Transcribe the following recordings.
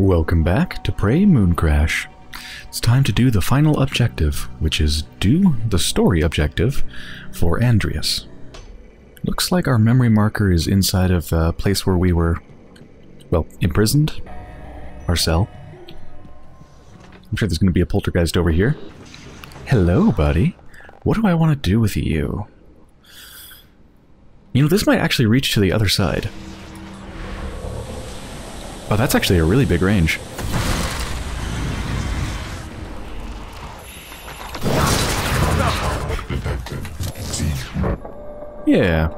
Welcome back to Prey Mooncrash. It's time to do the final objective, which is do the story objective for Andreas. Looks like our memory marker is inside of the place where we were, well, imprisoned. Our cell. I'm sure there's going to be a poltergeist over here. Hello, buddy. What do I want to do with you? You know, this might actually reach to the other side. Oh, that's actually a really big range. Yeah,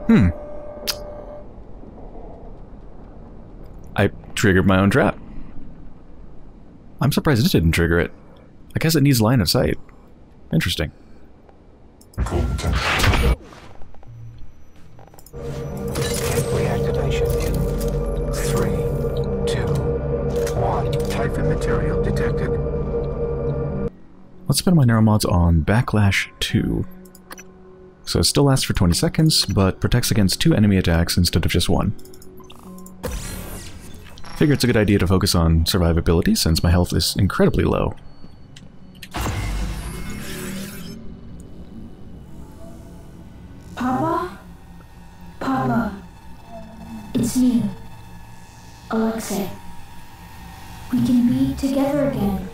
I triggered my own trap. I'm surprised it didn't trigger it. I guess it needs line of sight. Interesting. Material detected. Let's spend my neuromods on Backlash 2. So it still lasts for 20 seconds, but protects against 2 enemy attacks instead of just one. Figure it's a good idea to focus on survivability since my health is incredibly low. Papa? Papa. It's me. Alexei. We can be together again,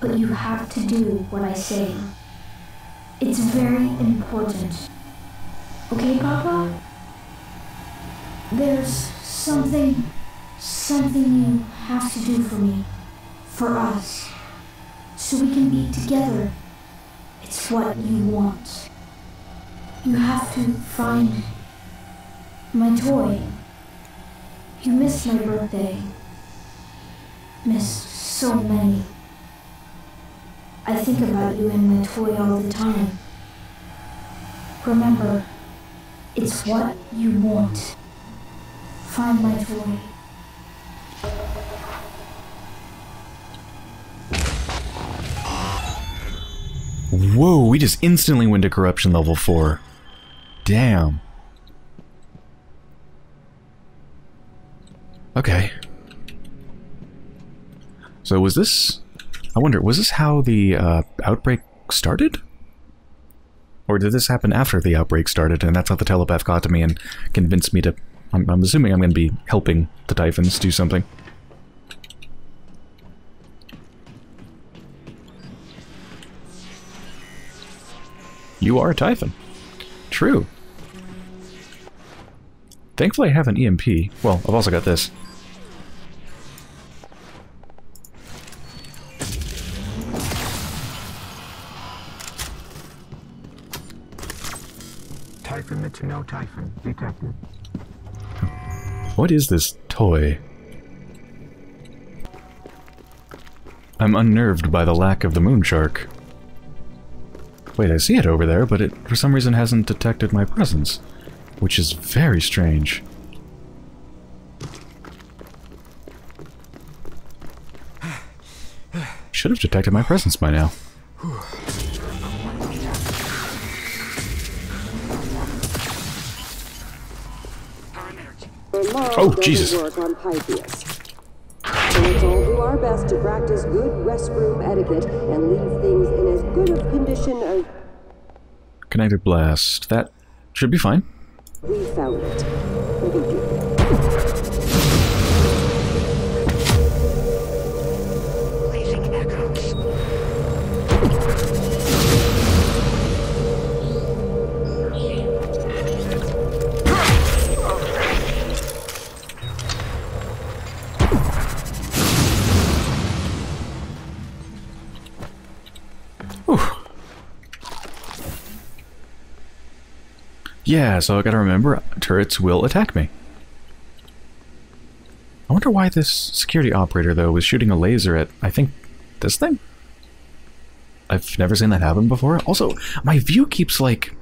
but you have to do what I say. It's very important. Okay, Papa? There's something you have to do for me, for us, so we can be together. It's what you want. You have to find my toy. You missed my birthday. Missed so many. I think about you and my toy all the time. Remember, it's what you want. Find my toy. Whoa, we just instantly went to corruption level 4. Damn. Okay. So was this, I wonder, was this how the outbreak started? Or did this happen after the outbreak started and that's how the telepath got to me and convinced me to, I'm assuming I'm going to be helping the Typhons do something. You are a Typhon. True. Thankfully I have an EMP. Well, I've also got this. No Typhon detected. What is this toy? I'm unnerved by the lack of the moon shark. Wait, I see it over there, but it for some reason hasn't detected my presence, which is very strange. Should have detected my presence by now. Oh, Jesus. Work on Pytheas. So let's all do our best to practice good restroom etiquette and leave things in as good of condition as... Connected blast. That should be fine. We found it. Look at you. Placing echoes. Yeah, so I gotta remember, turrets will attack me. I wonder why this security operator, though, was shooting a laser at, I think, this thing? I've never seen that happen before. Also, my view keeps, like,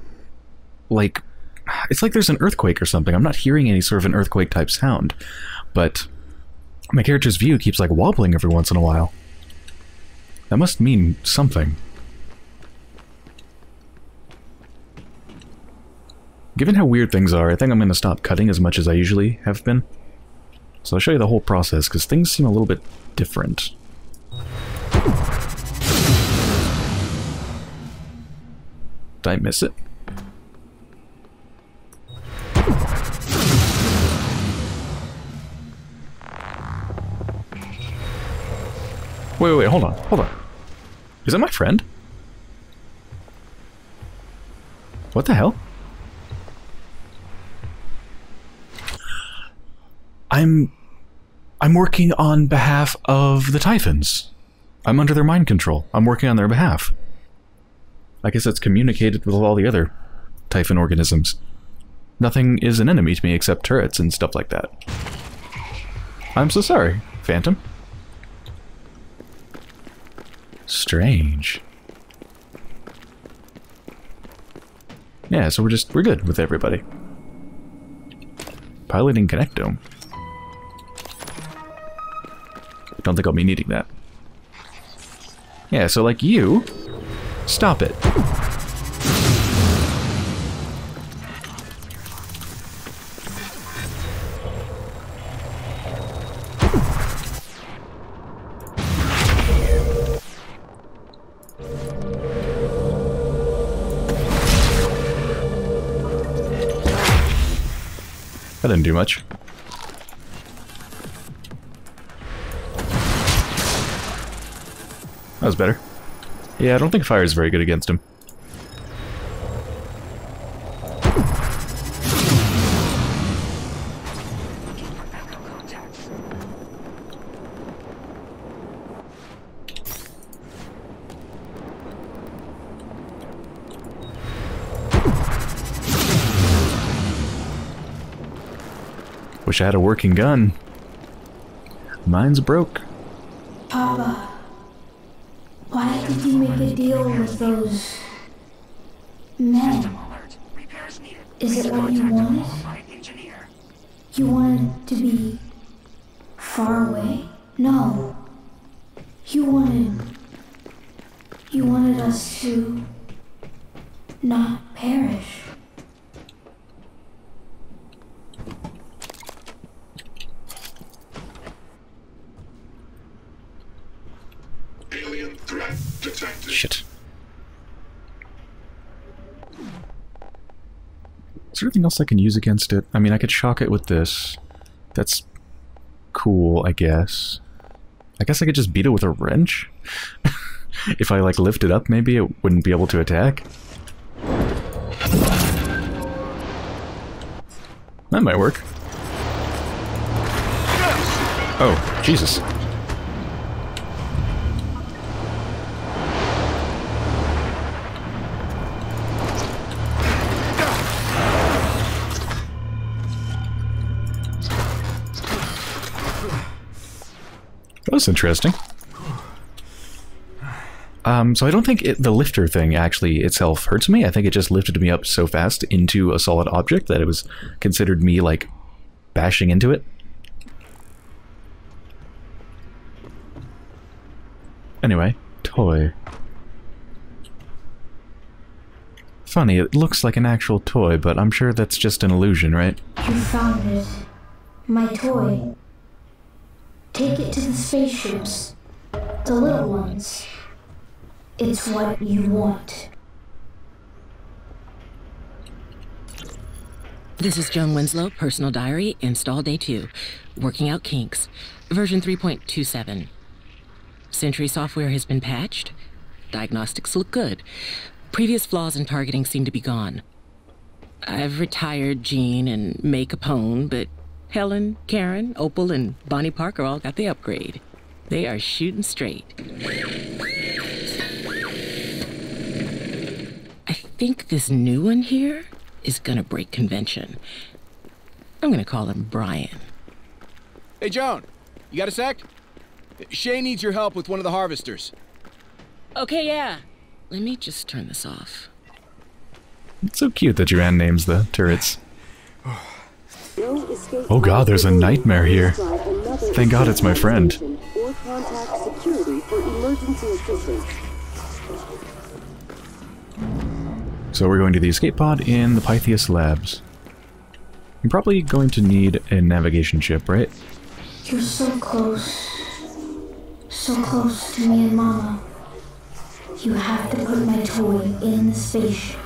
it's like there's an earthquake or something. I'm not hearing any sort of an earthquake-type sound, but my character's view keeps, like, wobbling every once in a while. That must mean something. Given how weird things are, I think I'm going to stop cutting as much as I usually have been. So I'll show you the whole process, because things seem a little bit different. Did I miss it? Wait, wait, wait, hold on, hold on. Is that my friend? What the hell? I'm working on behalf of the Typhons. I'm under their mind control. I'm working on their behalf. I guess that's communicated with all the other Typhon organisms. Nothing is an enemy to me except turrets and stuff like that. I'm so sorry, Phantom. Strange. Yeah, so we're good with everybody. Piloting Connectome. Don't think I'll be needing that. Yeah, so like you, stop it. That didn't do much. That was better. Yeah, I don't think fire is very good against him. Wish I had a working gun. Mine's broke. Papa, why did you make a deal with those men? Is it what you wanted? You wanted to be far away? No. You wanted us to not perish. Shit. Is there anything else I can use against it? I mean, I could shock it with this. That's cool, I guess. I guess I could just beat it with a wrench? If I, like, lift it up, maybe it wouldn't be able to attack? That might work. Oh, Jesus. That's interesting. So I don't think the lifter thing actually itself hurts me. I think it just lifted me up so fast into a solid object that it was considered me, like, bashing into it. Anyway, toy. Funny, it looks like an actual toy, but I'm sure that's just an illusion, right? You found it. My toy. Take it to the spaceships, the little ones. It's what you want. This is Joan Winslow, personal diary, install day 2. Working out kinks, version 3.27. Sentry software has been patched. Diagnostics look good. Previous flaws in targeting seem to be gone. I've retired Jean and Makepeace, but Helen, Karen, Opal, and Bonnie Parker all got the upgrade. They are shooting straight. I think this new one here is gonna break convention. I'm gonna call him Brian. Hey, Joan, you got a sec? Shay needs your help with one of the harvesters. Okay, yeah. Let me just turn this off. It's so cute that your aunt names the turrets. Oh god, there's a nightmare here. Thank god it's my friend. So we're going to the escape pod in the Pytheas Labs. I'm probably going to need a navigation chip, right? You're so close to me and Mama. You have to put my toy in the spaceship.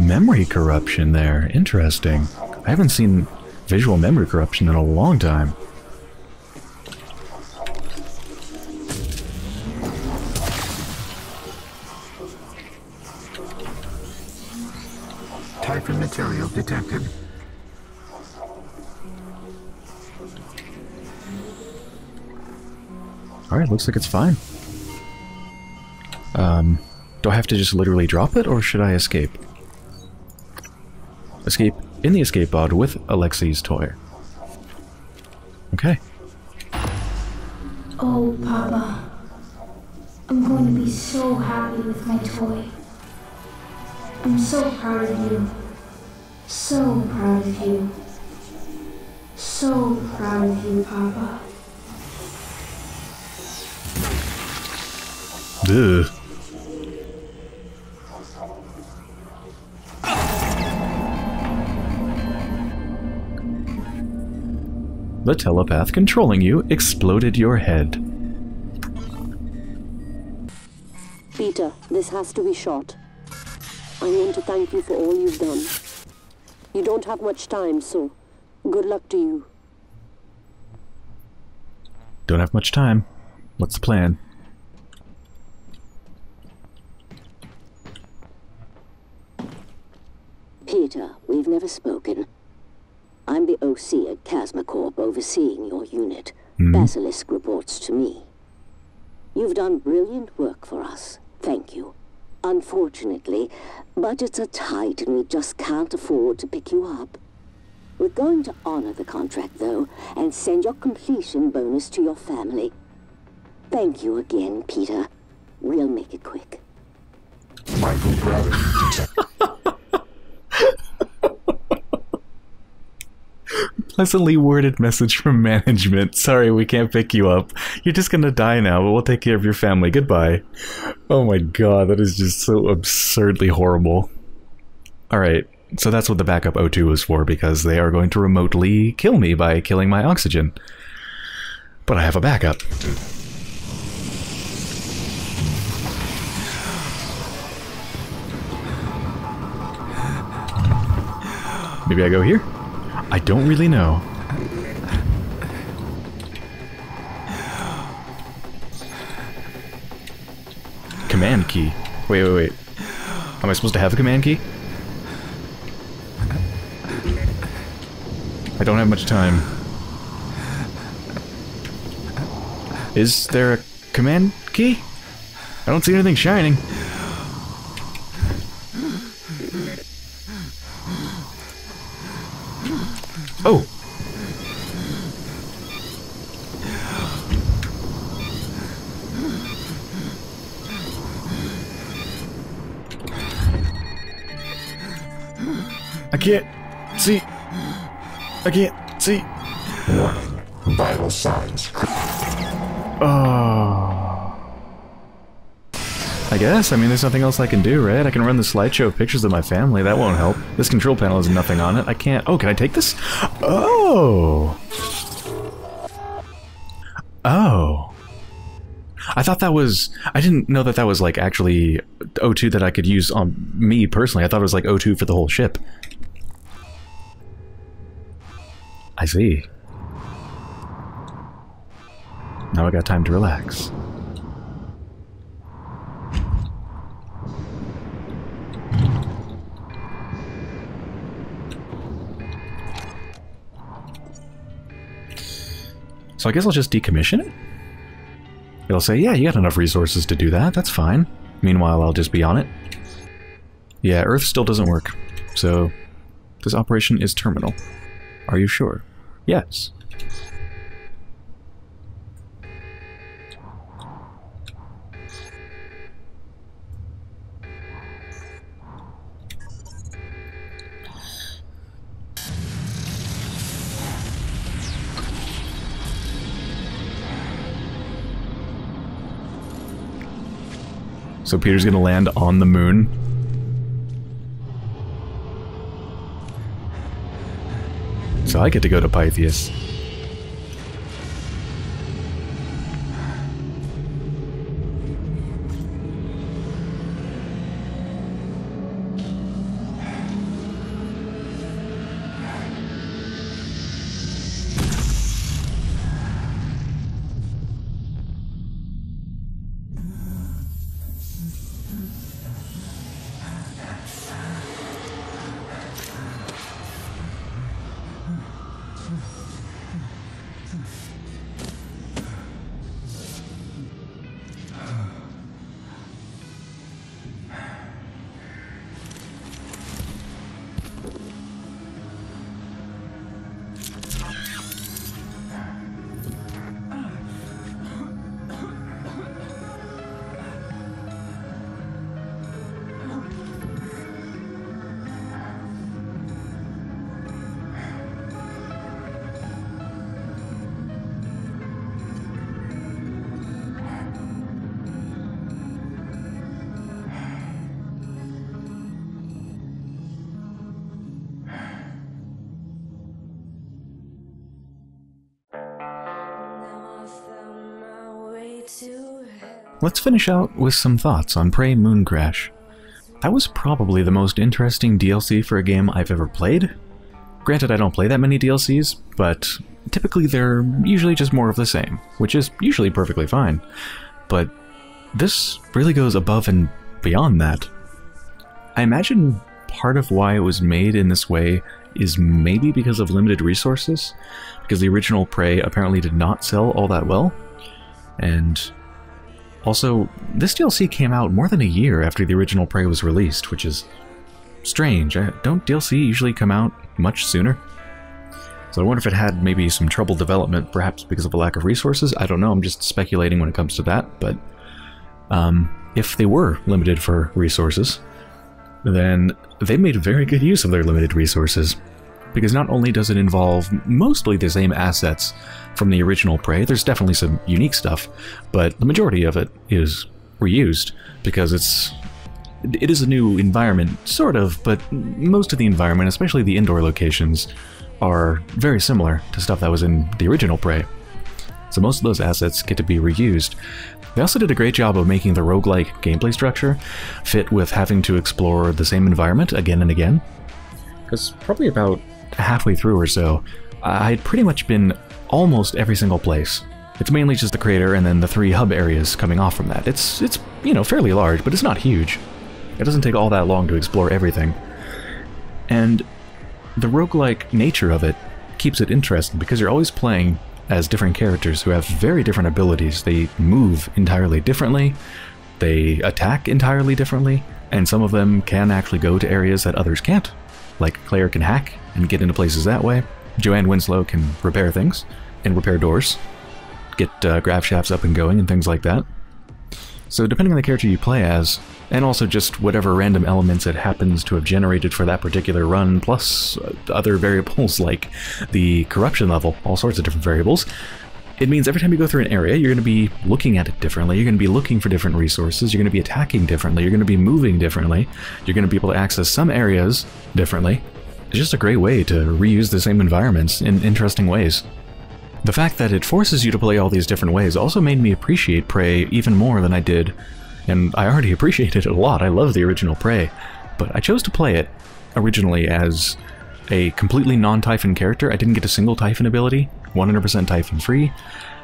Memory corruption there. Interesting. I haven't seen visual memory corruption in a long time. Typhon material detected. Alright, looks like it's fine. Do I have to just literally drop it, or should I escape? Escape in the escape pod with Alexei's toy. Okay. Oh, Papa. I'm going to be so happy with my toy. I'm so proud of you. So proud of you. So proud of you, Papa. Ugh. The telepath controlling you exploded your head. Peter, this has to be short. I want to thank you for all you've done. You don't have much time, so good luck to you. Don't have much time. What's the plan? Peter, we've never spoken. I'm the OC at Chasma Corp overseeing your unit. Basilisk reports to me. You've done brilliant work for us. Thank you. Unfortunately, budgets are tight and we just can't afford to pick you up. We're going to honor the contract, though, and send your completion bonus to your family. Thank you again, Peter. We'll make it quick. Michael Brother. Pleasantly worded message from management. Sorry, we can't pick you up. You're just gonna die now, but we'll take care of your family. Goodbye. Oh my god, that is just so absurdly horrible. Alright, so that's what the backup O2 is for, because they are going to remotely kill me by killing my oxygen. But I have a backup. Maybe I go here? I don't really know. Command key. Wait, wait, wait. Am I supposed to have a command key? I don't have much time. Is there a command key? I don't see anything shining. Oh! I can't see. I can't see. Warning. Vital signs. Oh. I guess. I mean, there's nothing else I can do, right? I can run the slideshow of pictures of my family. That won't help. This control panel has nothing on it. I can't... Oh, can I take this? Oh! Oh. I thought that was... I didn't know that that was, like, actually O2 that I could use on me personally. I thought it was, like, O2 for the whole ship. I see. Now I got time to relax. So I guess I'll just decommission it? It'll say, yeah, you got enough resources to do that, that's fine. Meanwhile, I'll just be on it. Yeah, Earth still doesn't work. So, this operation is terminal. Are you sure? Yes. So Peter's gonna land on the moon. So I get to go to Pytheas. Let's finish out with some thoughts on Prey Mooncrash. That was probably the most interesting DLC for a game I've ever played. Granted, I don't play that many DLCs, but typically they're usually just more of the same, which is usually perfectly fine. But this really goes above and beyond that. I imagine part of why it was made in this way is maybe because of limited resources, because the original Prey apparently did not sell all that well. And also, this DLC came out more than a year after the original Prey was released, which is strange. Don't DLC usually come out much sooner? So I wonder if it had maybe some trouble development, perhaps because of a lack of resources. I don't know, I'm just speculating when it comes to that, but if they were limited for resources, then they made very good use of their limited resources. Because not only does it involve mostly the same assets from the original Prey, there's definitely some unique stuff, but the majority of it is reused because it is a new environment, sort of, but most of the environment, especially the indoor locations, are very similar to stuff that was in the original Prey. So most of those assets get to be reused. They also did a great job of making the roguelike gameplay structure fit with having to explore the same environment again and again. Because probably about halfway through or so, I'd pretty much been almost every single place. It's mainly just the crater and then the three hub areas coming off from that. It's you know, fairly large, but it's not huge. It doesn't take all that long to explore everything. And the roguelike nature of it keeps it interesting because you're always playing as different characters who have very different abilities. They move entirely differently, they attack entirely differently, and some of them can actually go to areas that others can't. Like Claire can hack and get into places that way. Joan Winslow can repair things and repair doors, get grav shafts up and going and things like that. So depending on the character you play as, and also just whatever random elements it happens to have generated for that particular run, plus other variables like the corruption level, all sorts of different variables, it means every time you go through an area, you're going to be looking at it differently, you're going to be looking for different resources, you're going to be attacking differently, you're going to be moving differently, you're going to be able to access some areas differently. It's just a great way to reuse the same environments in interesting ways. The fact that it forces you to play all these different ways also made me appreciate Prey even more than I did, and I already appreciated it a lot. I love the original Prey, but I chose to play it originally as a completely non-Typhon character. I didn't get a single Typhon ability, 100% Typhon free,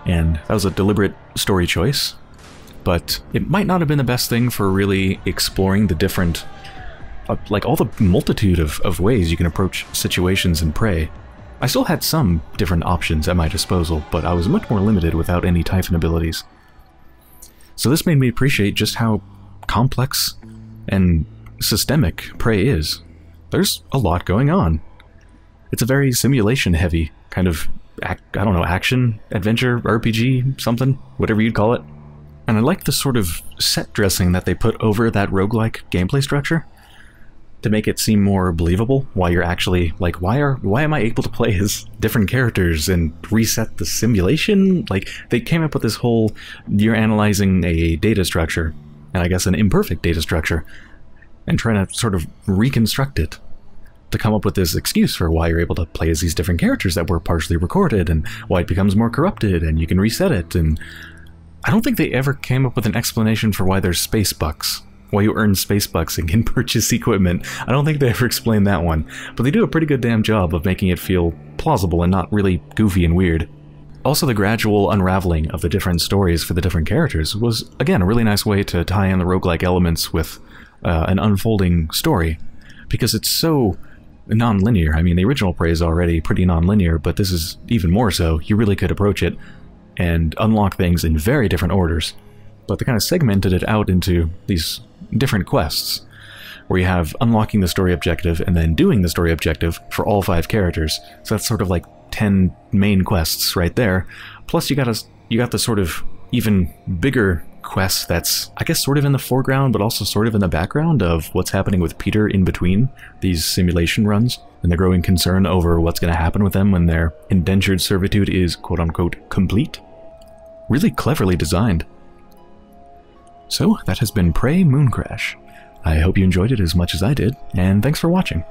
and that was a deliberate story choice. But it might not have been the best thing for really exploring the different, like all the multitude of ways you can approach situations in Prey. I still had some different options at my disposal, but I was much more limited without any Typhon abilities. So this made me appreciate just how complex and systemic Prey is. There's a lot going on. It's a very simulation-heavy kind of, I don't know, action, adventure, RPG, something, whatever you'd call it. And I like the sort of set dressing that they put over that roguelike gameplay structure to make it seem more believable, while you're actually like, why am I able to play as different characters and reset the simulation? Like, they came up with this whole, you're analyzing a data structure, and I guess an imperfect data structure, and trying to sort of reconstruct it to come up with this excuse for why you're able to play as these different characters that were partially recorded, and why it becomes more corrupted, and you can reset it, and I don't think they ever came up with an explanation for why there's space bucks. Why you earn space bucks and can purchase equipment. I don't think they ever explained that one, but they do a pretty good damn job of making it feel plausible and not really goofy and weird. Also, the gradual unraveling of the different stories for the different characters was, again, a really nice way to tie in the roguelike elements with an unfolding story, because it's so non-linear. I mean, the original Prey is already pretty non-linear, but this is even more so. You really could approach it and unlock things in very different orders, but they kind of segmented it out into these different quests, where you have unlocking the story objective and then doing the story objective for all 5 characters. So that's sort of like 10 main quests right there. Plus you got the sort of even bigger quest that's, I guess, sort of in the foreground, but also sort of in the background of what's happening with Peter in between these simulation runs, and the growing concern over what's going to happen with them when their indentured servitude is quote-unquote complete. Really cleverly designed. So, that has been Prey Mooncrash. I hope you enjoyed it as much as I did, and thanks for watching.